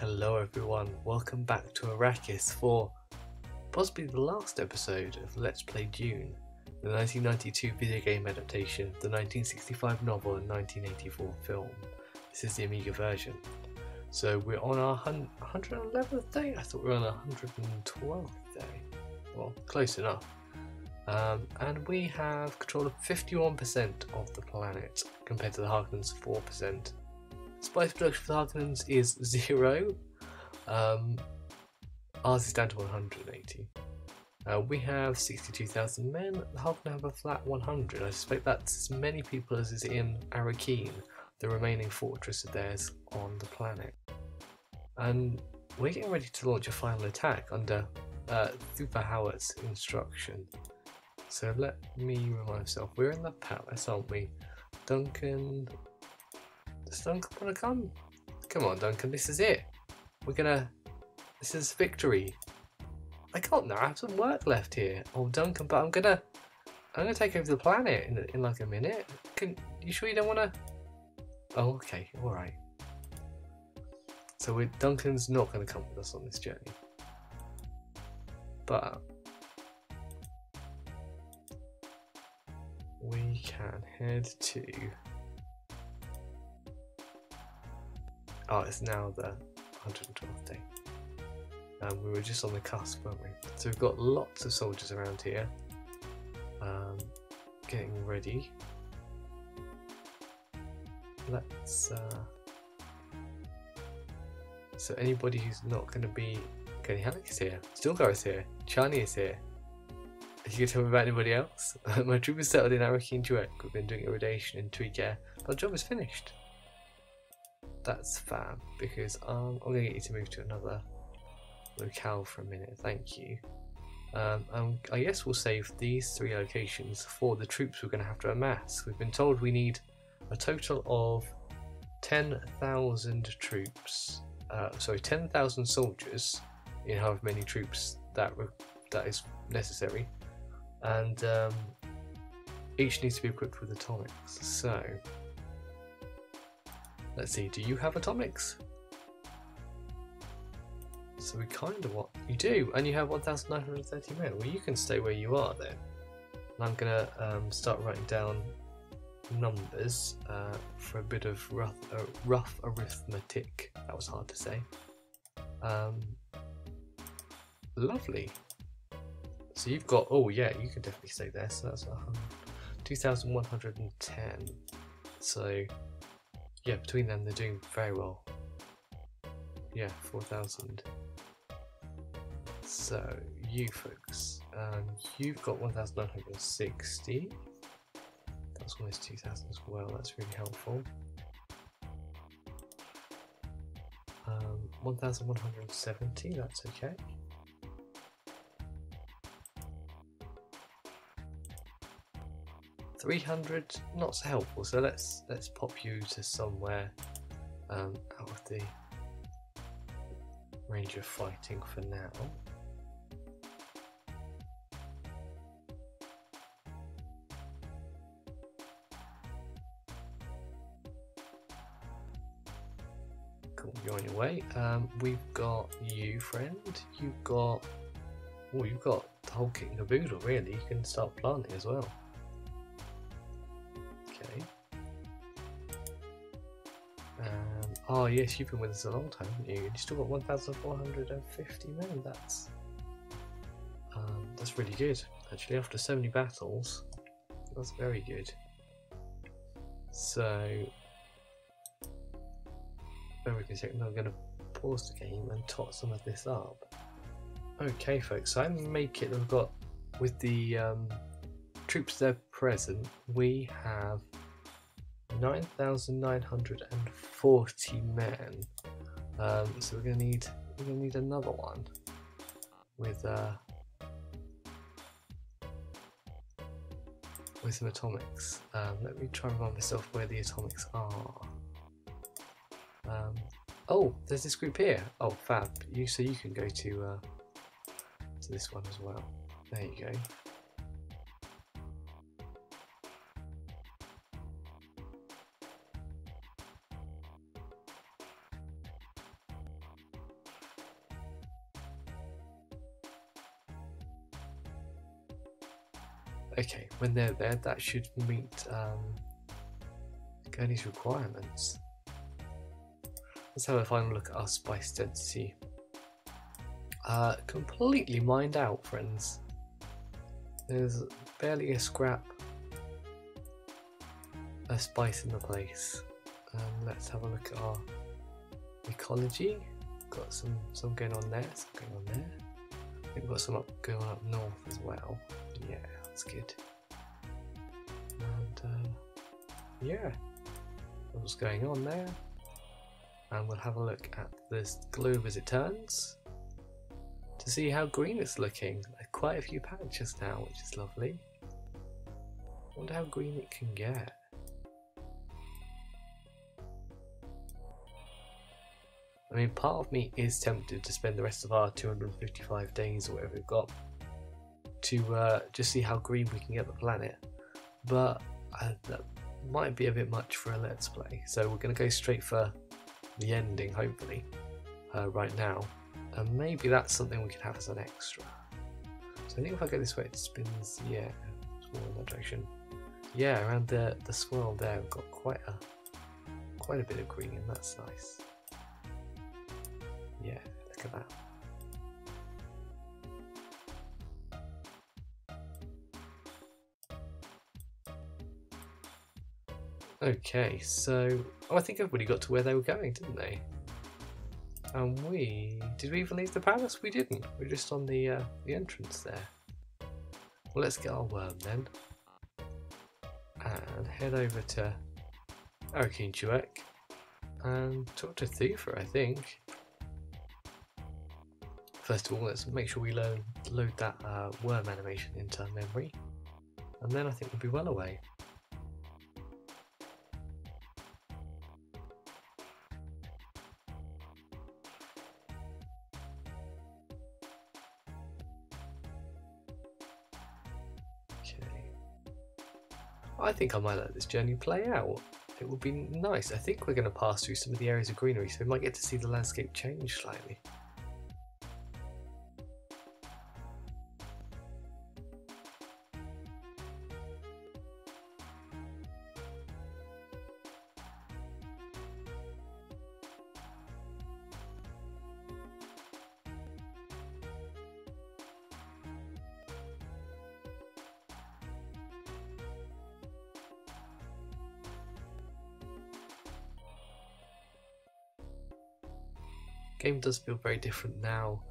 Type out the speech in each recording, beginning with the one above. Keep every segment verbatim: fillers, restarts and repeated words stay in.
Hello everyone, welcome back to Arrakis for possibly the last episode of Let's Play Dune, the nineteen ninety-two video game adaptation of the nineteen sixty-five novel and nineteen eighty-four film. This is the Amiga version. So we're on our one hundred eleventh day? I thought we were on our one hundred twelfth day. Well, close enough. Um, and we have control of fifty-one percent of the planet compared to the Harkonnens' four percent. Spice production for the Harkonnens is zero. Um, ours is down to one hundred eighty. Uh, we have sixty-two thousand men. The Harkonnen have a flat one hundred. I suspect that's as many people as is in Arrakeen, the remaining fortress of theirs on the planet. And we're getting ready to launch a final attack under uh, Thufir Howard's instruction. So let me remind myself, we're in the palace, aren't we? Duncan... Does Duncan want to come? Come on, Duncan, this is it. We're gonna... This is victory. I can't now, I have some work left here. Oh, Duncan, but I'm gonna... I'm gonna take over the planet in, in like a minute. Can... You sure you don't want to... Oh, okay, alright. So we're, Duncan's not going to come with us on this journey. But... we can head to... Oh, it's now the one hundred twelfth day. Um, we were just on the cusp, weren't we? So we've got lots of soldiers around here. Um, getting ready. Let's, uh... So anybody who's not going to be... Okay, Hammock is here. Stilgar is here. Chani is here. Are you going to tell me about anybody else? My troop is settled in Darren Keene Drek. We've been doing irradiation in Tuiqa. Our job is finished. That's fab, because um, I'm going to get you to move to another locale for a minute. Thank you. Um, and I guess we'll save these three locations for the troops we're going to have to amass. We've been told we need a total of ten thousand troops, uh, sorry, ten thousand soldiers in however many troops that re that is necessary, and um, each needs to be equipped with atomics. So, let's see, do you have atomics? So we kind of want, you do, and you have one thousand nine hundred thirty men. Well, you can stay where you are then. And I'm gonna um, start writing down numbers uh, for a bit of rough, uh, rough arithmetic. That was hard to say. Um, lovely. So you've got, oh yeah, you can definitely stay there. So that's two thousand one hundred ten. So yeah, between them they're doing very well. Yeah, four thousand. So you folks, um, you've got one thousand nine hundred sixty. That's almost two thousand as well, that's really helpful. Um, one thousand one hundred seventy, that's okay. three hundred, not so helpful, so let's let's pop you to somewhere um, out of the range of fighting for now. You're on your way. Um, we've got you, friend. You've got, oh, you've got the whole kit and caboodle, really. You can start planting as well. Okay. Um, oh yes, you've been with us a long time, haven't you? You still got one thousand four hundred fifty men. That's um, that's really good, actually. After so many battles, that's very good. So. Bear with me a second, I'm going to pause the game and tot some of this up. Okay folks, so I make it that we've got, with the um, troops there present, we have nine thousand nine hundred forty men. Um, so we're going to need we're going to need another one with uh, with some atomics. Um, let me try and remind myself where the atomics are. Um, oh, there's this group here. Oh, fab. You, so you can go to uh, to this one as well. There you go. okay, when they're there, that should meet um, Gurney's requirements. Let's have a final look at our spice density. Uh, completely mined out, friends. There's barely a scrap of spice in the place. Um, let's have a look at our ecology. Got some some going on there, some going on there. I think we've got some up going on up north as well. Yeah, that's good. And uh, yeah, what's going on there? And we'll have a look at this globe as it turns to see how green it's looking. Quite a few patches just now, which is lovely. I wonder how green it can get. I mean, part of me is tempted to spend the rest of our two hundred fifty-five days or whatever we've got to uh, just see how green we can get the planet, but uh, that might be a bit much for a Let's Play, so we're going to go straight for the ending, hopefully, uh, right now, and maybe that's something we can have as an extra. So I think if I go this way it spins, yeah, swirl in that direction. Yeah, around the, the swirl there we've got quite a, quite a bit of green, and that's nice. Yeah, look at that. Okay, so oh, I think everybody got to where they were going, didn't they? And we did we even leave the palace? We didn't. We're just on the uh, the entrance there. Well, let's get our worm then, and head over to Araki and Tuiqa and talk to Thufir, I think. First of all, let's make sure we load, load that uh, worm animation into our memory, and then I think we'll be well away. Okay. I think I might let this journey play out. It will be nice. I think we're going to pass through some of the areas of greenery, so we might get to see the landscape change slightly. Game does feel very different now.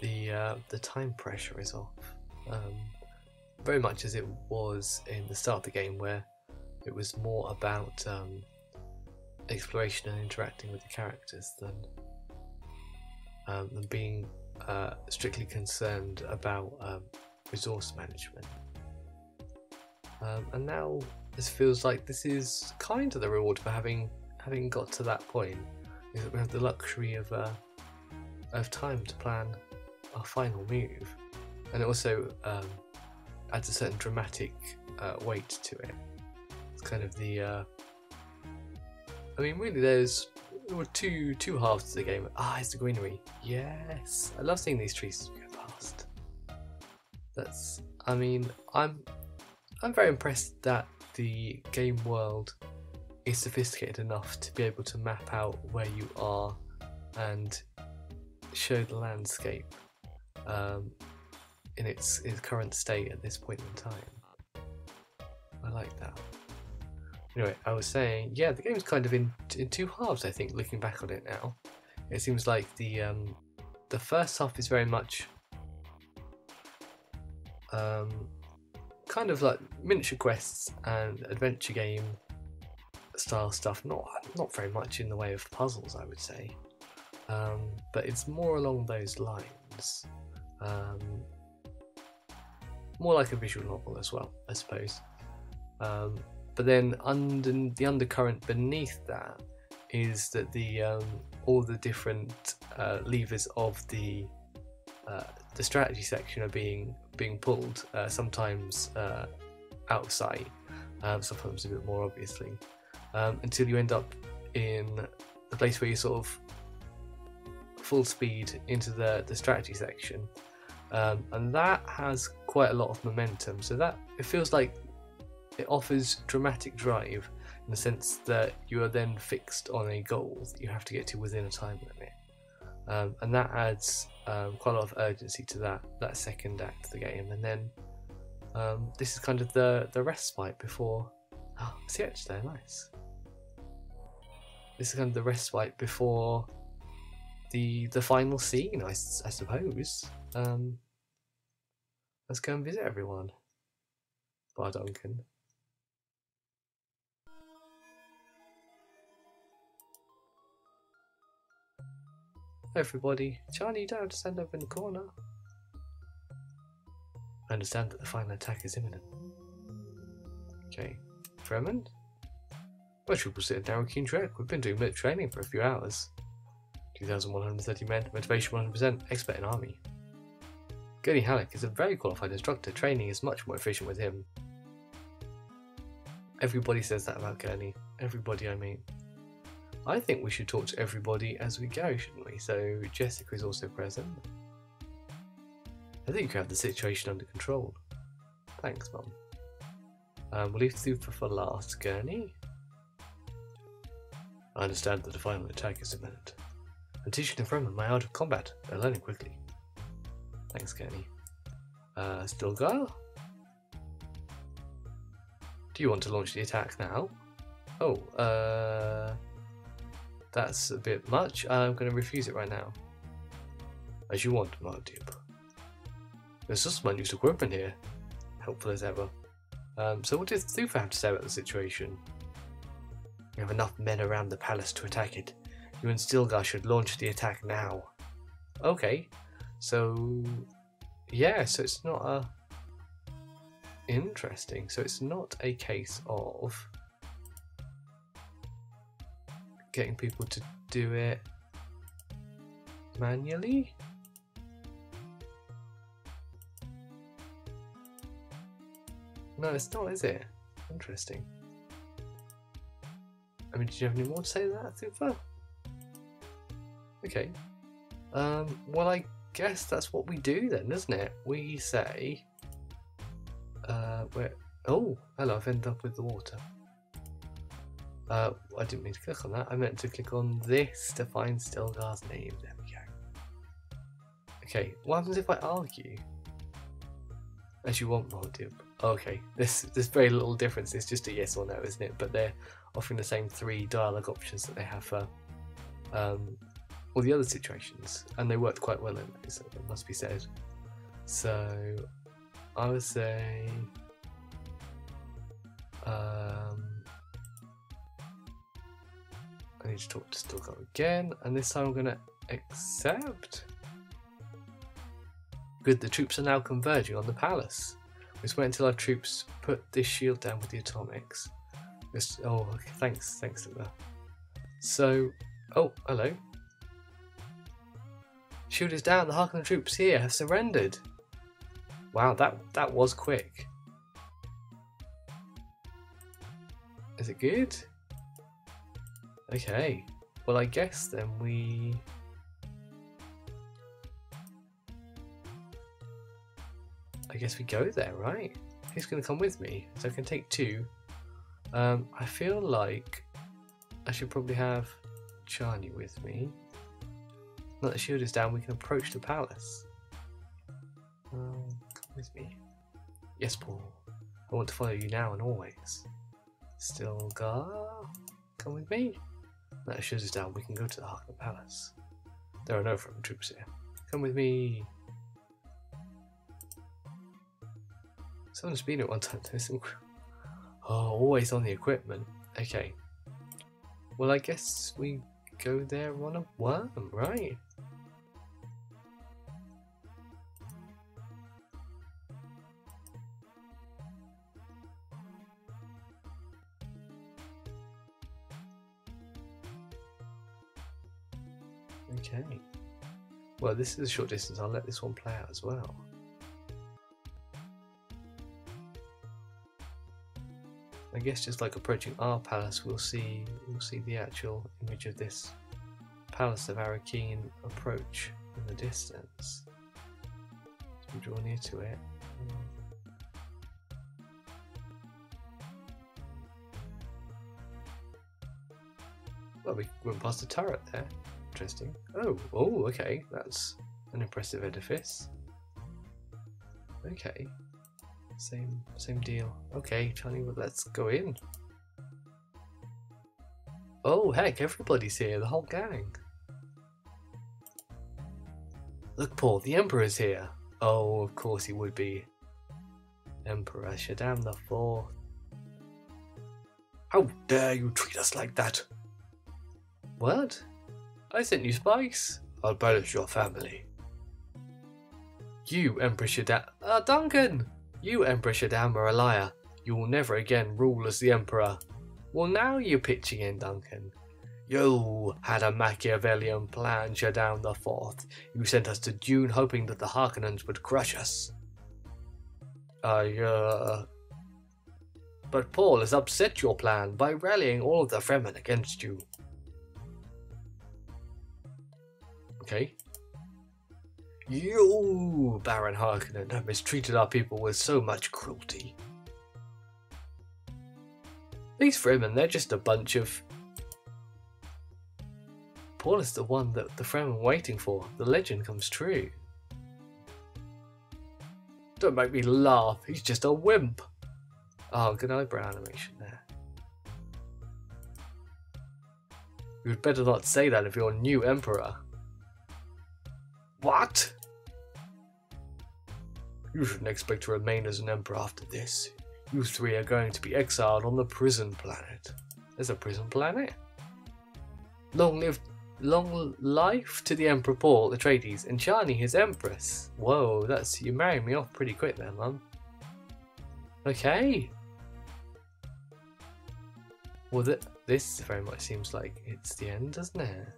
The uh, the time pressure is off, um, very much as it was in the start of the game, where it was more about um, exploration and interacting with the characters than um, than being uh, strictly concerned about um, resource management. Um, and now this feels like this is kind of the reward for having having got to that point. Is that we have the luxury of uh, of time to plan our final move, and it also um, adds a certain dramatic uh, weight to it. It's kind of the uh, I mean, really, there's there were two two halves to the game. Ah, it's the greenery. Yes, I love seeing these trees go past. That's I mean, I'm I'm very impressed that the game world is sophisticated enough to be able to map out where you are and show the landscape um, in its, its current state at this point in time. I like that. Anyway, I was saying, yeah, the game's kind of in, in two halves, I think, looking back on it now. It seems like the um, the first half is very much um, kind of like miniature quests and adventure game style stuff, not not very much in the way of puzzles, I would say, um, but it's more along those lines, um, more like a visual novel as well, I suppose. Um, but then under the undercurrent beneath that is that the um, all the different uh, levers of the uh, the strategy section are being being pulled, uh, sometimes uh, out of sight, um, sometimes a bit more obviously. Um, until you end up in the place where you sort of full speed into the, the strategy section, um, and that has quite a lot of momentum. So that it feels like it offers dramatic drive in the sense that you are then fixed on a goal that you have to get to within a time limit, um, and that adds um, quite a lot of urgency to that that second act of the game. And then um, this is kind of the the respite before. Oh, see it there, nice. This is kind of the respite before the the final scene, I, I suppose. Um, let's go and visit everyone. Bar Duncan. Hey everybody, Chani, you don't have to stand up in the corner. I understand that the final attack is imminent. Okay, Fremen? My troopers sit at Darren Keene Drek. We've been doing military training for a few hours. two thousand one hundred thirty men, motivation one hundred percent, expert in army. Gurney Halleck is a very qualified instructor. Training is much more efficient with him. Everybody says that about Gurney. Everybody, I mean. I think we should talk to everybody as we go, shouldn't we? So Jessica is also present. I think you have the situation under control. Thanks, Mum. Um, we'll leave Thufir for last, Gurney. I understand that the final attack is imminent. I'm teaching the Fremen my art of combat. They're learning quickly. Thanks, Kenny. Uh, Stilgar? Do you want to launch the attack now? Oh, uh... that's a bit much. I'm going to refuse it right now. As you want, Mardup. There's just my used equipment here. Helpful as ever. Um, so what does Thufir have to say about the situation? We have enough men around the palace to attack it. You and Stilgar should launch the attack now. Okay, so yeah, so it's not a interesting. So it's not a case of getting people to do it manually. No, it's not, is it? Interesting. I mean, did you have any more to say to that, Thufir? Okay. Um, well, I guess that's what we do then, isn't it? We say... Uh, we're... Oh, hello, I've ended up with the water. Uh, I didn't mean to click on that. I meant to click on this to find Stilgar's name. There we go. Okay, what happens if I argue? As you want, Maldib. Okay, this, there's very little difference. It's just a yes or no, isn't it? But they're offering the same three dialogue options that they have for... Um, all the other situations, and they worked quite well in those, so it must be said. So I would say um, I need to talk to Stilgar again, and this time I'm going to accept. Good, the troops are now converging on the palace. Let's wait until our troops put this shield down with the atomics. Let's, oh, okay, thanks, thanks Stilgar. So, oh, hello. Shield is down, the Harkonnen troops here have surrendered. Wow, that that was quick. Is it good? Okay. Well, I guess then we... I guess we go there, right? Who's going to come with me? So I can take two. Um, I feel like I should probably have Chani with me. Now that the shield is down, we can approach the palace. Um, come with me. Yes, Paul. I want to follow you now and always. Stilgar, come with me. Now that the shield is down, we can go to the Harkonnen Palace. There are no Fremen troops here. Come with me. Someone's been at one time. Oh, always on the equipment. Okay. Well, I guess we go there on a worm, right? Okay. Well, this is a short distance. I'll let this one play out as well. I guess just like approaching our palace, we'll see we'll see the actual image of this palace of Arrakeen approach in the distance. we draw near to it. Well, we went past the turret there. Interesting. Oh, oh, okay. That's an impressive edifice. Okay. Same, same deal. Okay, Chani, well, let's go in. Oh, heck, everybody's here, the whole gang. Look, Paul, the Emperor's here. Oh, of course he would be. Emperor Shaddam the Fourth. How dare you treat us like that? What? I sent you spikes. I'll punish your family. You, Emperor Shaddam... Ah, uh, Duncan! You, Emperor Shaddam, are a liar. You will never again rule as the Emperor. Well, now you're pitching in, Duncan. You had a Machiavellian plan, Shaddam the Fourth. You sent us to Dune hoping that the Harkonnens would crush us. I, uh... But Paul has upset your plan by rallying all of the Fremen against you. Okay. You, Baron Harkonnen, have mistreated our people with so much cruelty. These Fremen, they're just a bunch of... Paul is the one that the Fremen were waiting for. The legend comes true. Don't make me laugh, he's just a wimp. Oh, good eyebrow animation there. You'd better not say that of your new Emperor. What? You shouldn't expect to remain as an emperor after this. You three are going to be exiled on the prison planet. There's a prison planet? Long live, long life to the Emperor Paul Atreides and Chani, his empress. Whoa, that's, you married me off pretty quick there, Mum. Okay. Well, th this very much seems like it's the end, doesn't it?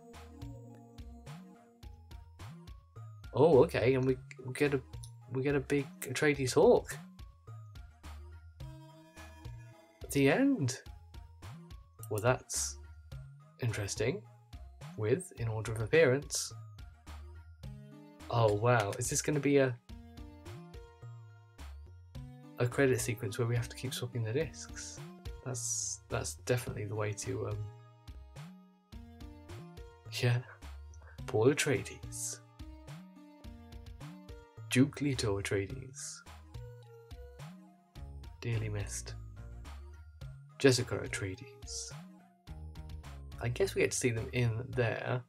Oh, okay, and we, we get a we get a big Atreides hawk. At the end. Well, that's interesting. With in order of appearance. Oh wow, is this going to be a a credit sequence where we have to keep swapping the discs? That's that's definitely the way to. Um... Yeah, Paul Atreides. Duke Leto Atreides. Dearly missed. Jessica Atreides. I guess we get to see them in their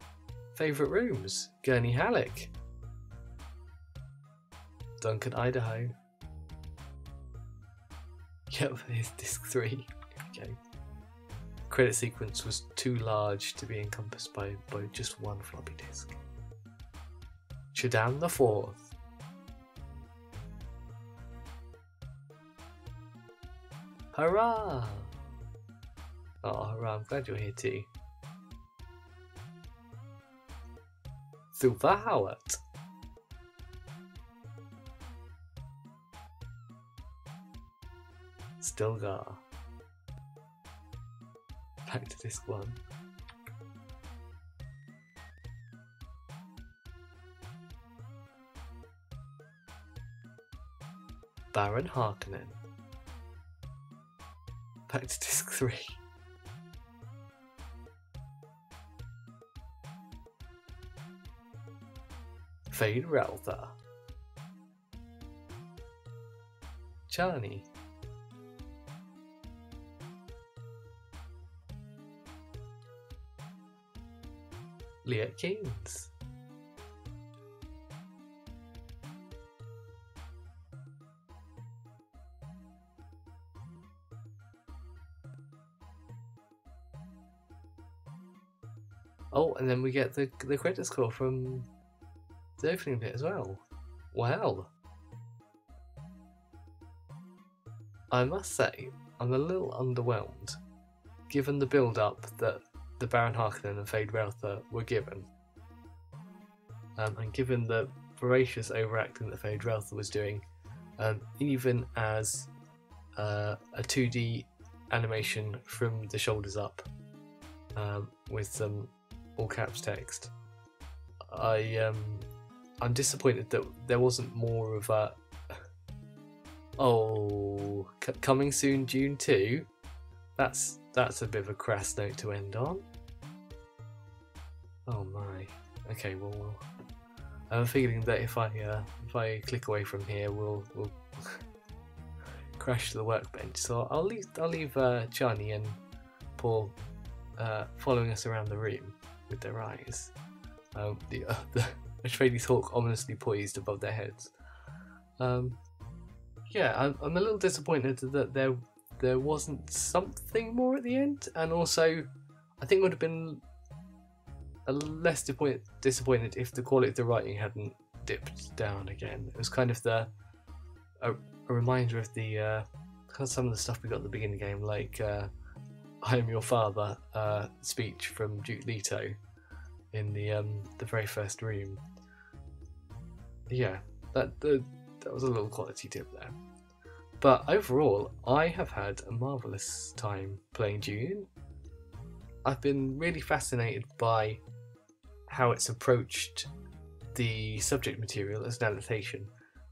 favourite rooms. Gurney Halleck. Duncan, Idaho. Yep, here's disc three. Okay. Credit sequence was too large to be encompassed by, by just one floppy disk. Shaddam the Fourth. Hurrah! Oh, hurrah, I'm glad you're here too. Thufir Howard. Stilgar. Back to this one. Baron Harkonnen. Back to disc three. Feyd-Rautha. Chani. Liet Kynes. Oh, and then we get the, the credit score from the opening bit as well. Wow. I must say, I'm a little underwhelmed, given the build-up that the Baron Harkonnen and Feyd-Rautha were given. Um, and given the voracious overacting that Feyd-Rautha was doing, um, even as uh, a two D animation from the shoulders up, um, with some all caps text. I um I'm disappointed that there wasn't more of a oh c coming soon Dune two. That's that's a bit of a crass note to end on. Oh my. Okay, well, well I'm feeling that if I uh, if I click away from here, we'll we'll crash the workbench. So I'll leave I'll leave uh, Chani and Paul uh, following us around the room with their eyes. Um, the uh, the Atreides hawk ominously poised above their heads. Um, yeah, I'm, I'm a little disappointed that there there wasn't something more at the end, and also I think it would have been a less disappointed if the quality of the writing hadn't dipped down again. It was kind of the a, a reminder of the uh, kind of some of the stuff we got at the beginning of the game, like uh, "I am your father" uh, speech from Duke Leto in the um, the very first room. Yeah, that the, that was a little quality dip there. But overall, I have had a marvelous time playing Dune. I've been really fascinated by how it's approached the subject material as an adaptation,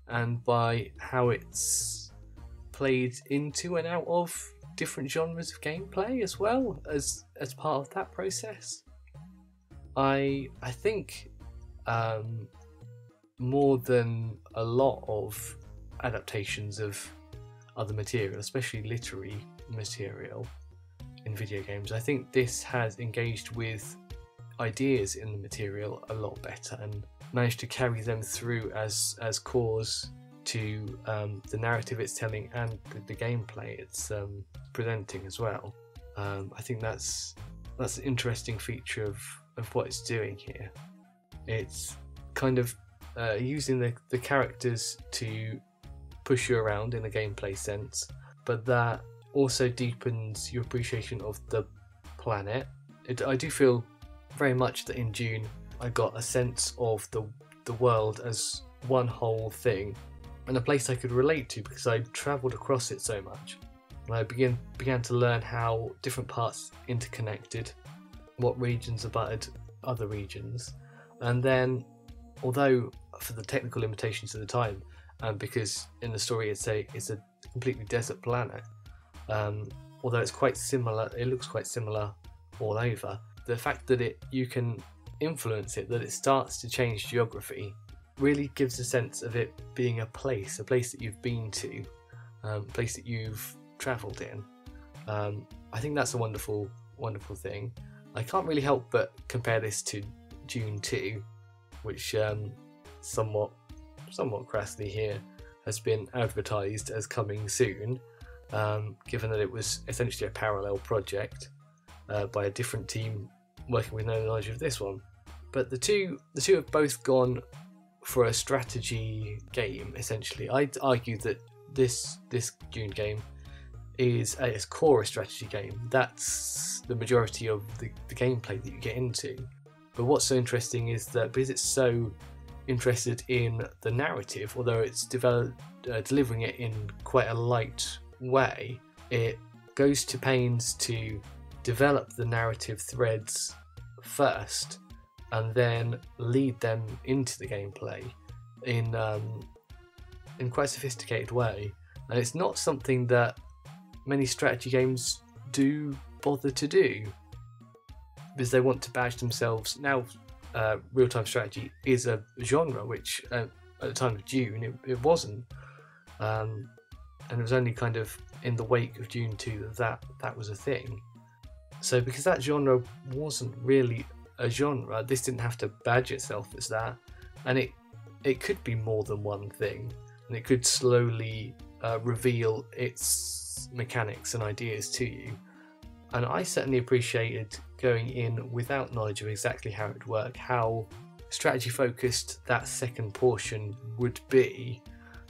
and by how it's played into and out of different genres of gameplay as well as as part of that process. I I think um, more than a lot of adaptations of other material, especially literary material in video games, I think this has engaged with ideas in the material a lot better and managed to carry them through as as cores to um, the narrative it's telling and the, the gameplay it's um, presenting as well. Um, I think that's that's an interesting feature of, of what it's doing here. It's kind of uh, using the, the characters to push you around in a gameplay sense, but that also deepens your appreciation of the planet. It, I do feel very much that in Dune I got a sense of the the world as one whole thing, and a place I could relate to because I travelled across it so much. And I began began to learn how different parts interconnected, what regions abutted other regions, and then, although for the technical limitations of the time, and because in the story it's a it's a completely desert planet. Um, although it's quite similar, it looks quite similar all over. The fact that it you can influence it, that it starts to change geography, really gives a sense of it being a place, a place that you've been to, um, a place that you've travelled in. Um, I think that's a wonderful, wonderful thing. I can't really help but compare this to Dune two, which um, somewhat, somewhat crassly here, has been advertised as coming soon. Um, given that it was essentially a parallel project uh, by a different team working with no knowledge of this one, but the two the two have both gone for a strategy game. Essentially, I'd argue that this this Dune game is at its core a strategy game. That's the majority of the, the gameplay that you get into. But what's so interesting is that because it's so interested in the narrative, although it's developed uh, delivering it in quite a light way, it goes to pains to develop the narrative threads first and then lead them into the gameplay in um, in quite a sophisticated way, and it's not something that many strategy games do bother to do because they want to badge themselves. Now uh, real-time strategy is a genre which uh, at the time of Dune it, it wasn't, um, and it was only kind of in the wake of Dune two that, that that was a thing. So because that genre wasn't really a genre, this didn't have to badge itself as that, and it it could be more than one thing, and it could slowly uh, reveal its mechanics and ideas to you. And I certainly appreciated going in without knowledge of exactly how it would work, how strategy focused that second portion would be.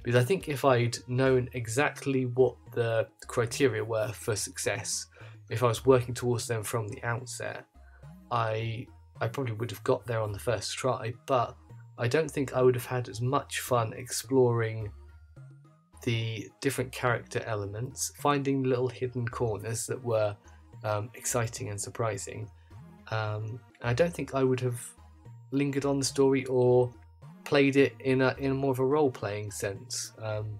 Because I think if I'd known exactly what the criteria were for success, if I was working towards them from the outset, I I probably would have got there on the first try, but I don't think I would have had as much fun exploring the different character elements, finding little hidden corners that were um, exciting and surprising. Um, I don't think I would have lingered on the story or played it in a, in more of a role-playing sense, um,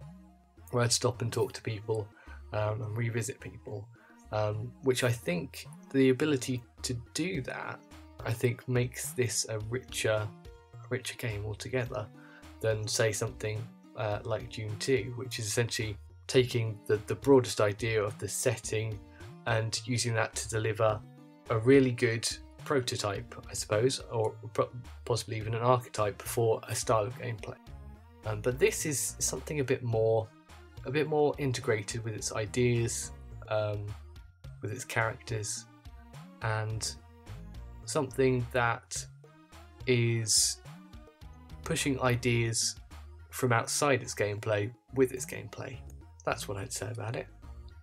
where I'd stop and talk to people um, and revisit people, um, which I think the ability to do that, I think, makes this a richer, richer game altogether than, say, something uh, like Dune two, which is essentially taking the, the broadest idea of the setting and using that to deliver a really good prototype, I suppose, or pro possibly even an archetype for a style of gameplay. Um, but this is something a bit more, a bit more integrated with its ideas, um, with its characters, and something that is pushing ideas from outside its gameplay with its gameplay. That's what I'd say about it.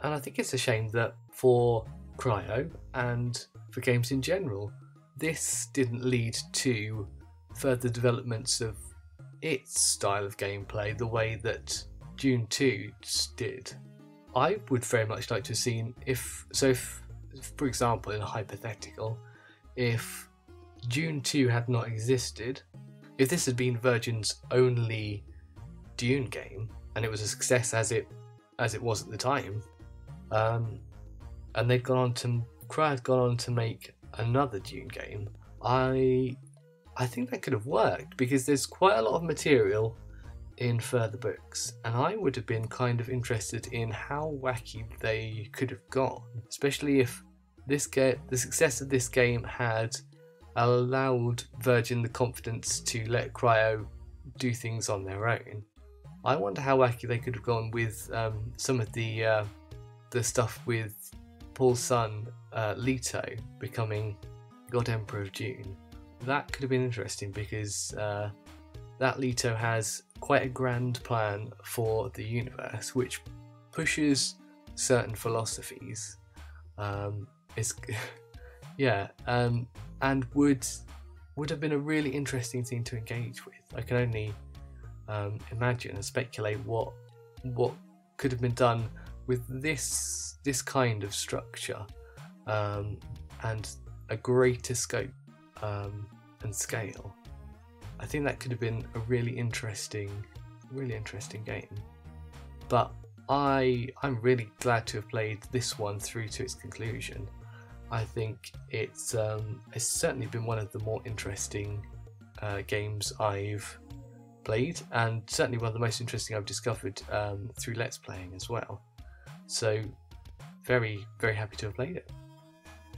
And I think it's a shame that for Cryo and for games in general, this didn't lead to further developments of its style of gameplay the way that Dune two did. I would very much like to have seen if, so if, for example, in a hypothetical, if Dune two had not existed, if this had been Virgin's only Dune game, and it was a success as it as it was at the time, um, and they'd gone on to Cryo had gone on to make another Dune game, I I think that could have worked, because there's quite a lot of material in further books, and I would have been kind of interested in how wacky they could have gone, especially if this get the success of this game had allowed Virgin the confidence to let Cryo do things on their own. I wonder how wacky they could have gone with um, some of the uh, the stuff with Paul's son uh, Leto becoming God Emperor of Dune. That could have been interesting, because uh, that Leto has quite a grand plan for the universe, which pushes certain philosophies. Um, it's yeah, um, and would would have been a really interesting thing to engage with. I can only um, imagine and speculate what what could have been done with this this kind of structure, um, and a greater scope um, and scale. I think that could have been a really interesting, really interesting game. But I I'm really glad to have played this one through to its conclusion. I think it's um, it's certainly been one of the more interesting uh, games I've played, and certainly one of the most interesting I've discovered um, through Let's Playing as well. So very, very happy to have played it.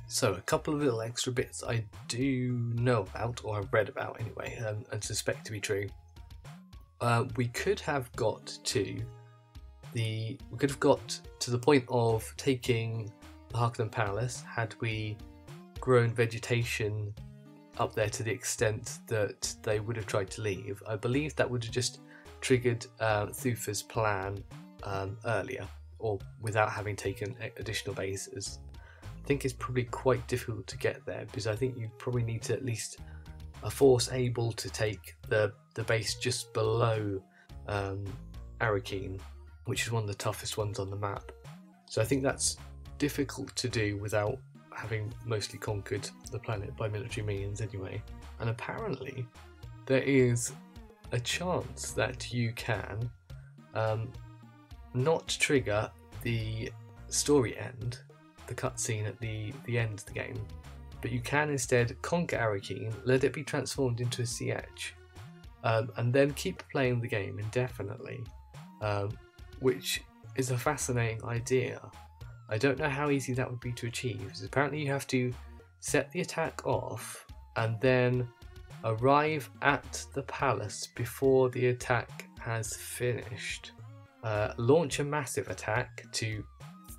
So a couple of little extra bits I do know about, or I've read about anyway, um, and suspect to be true. Uh, we could have got to the we could have got to the point of taking the Harkonnen Palace had we grown vegetation up there to the extent that they would have tried to leave. I believe that would have just triggered uh, Thufir's plan um, earlier, or without having taken additional bases. I think it's probably quite difficult to get there, because I think you probably need to at least a force able to take the the base just below um, Arrakeen, which is one of the toughest ones on the map. So I think that's difficult to do without having mostly conquered the planet by military means anyway. And apparently there is a chance that you can um, not trigger the story end, the cutscene at the, the end of the game, but you can instead conquer Arrakeen, let it be transformed into a sea edge, um, and then keep playing the game indefinitely, um, which is a fascinating idea. I don't know how easy that would be to achieve. Apparently you have to set the attack off and then arrive at the palace before the attack has finished, uh, launch a massive attack to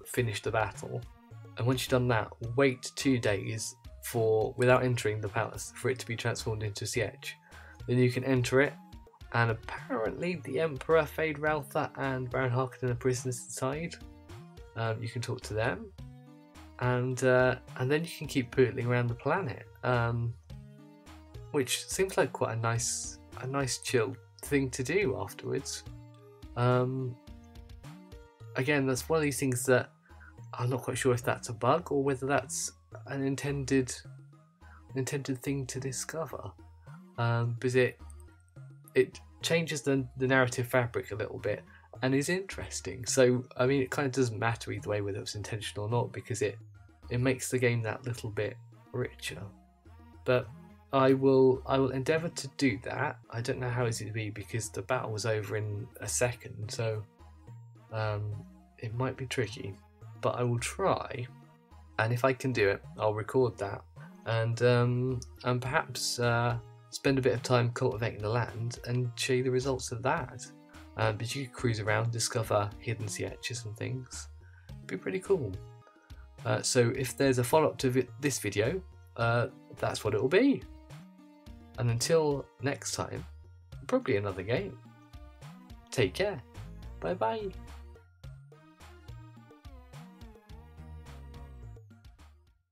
finish the battle, and once you've done that, wait two days for without entering the palace for it to be transformed into a siege. Then you can enter it, and apparently the Emperor, Feyd-Rautha and Baron Harkonnen are prisoners inside. Um, you can talk to them, and uh, and then you can keep pootling around the planet, um, which seems like quite a nice a nice chill thing to do afterwards. Um, again, that's one of these things that I'm not quite sure if that's a bug or whether that's an intended, an intended thing to discover, um, because it it changes the, the narrative fabric a little bit and is interesting. So, I mean, it kind of doesn't matter either way whether it's intentional or not, because it, it makes the game that little bit richer. But I will I will endeavour to do that. I don't know how easy it'll be because the battle was over in a second, so um, it might be tricky. But I will try, and if I can do it, I'll record that, and um, and perhaps uh, spend a bit of time cultivating the land and show you the results of that. Uh, but you could cruise around, discover hidden sea etches and things. It'd be pretty cool. Uh, so if there's a follow-up to vi this video, uh, that's what it'll be. And until next time, probably another game. Take care. Bye bye.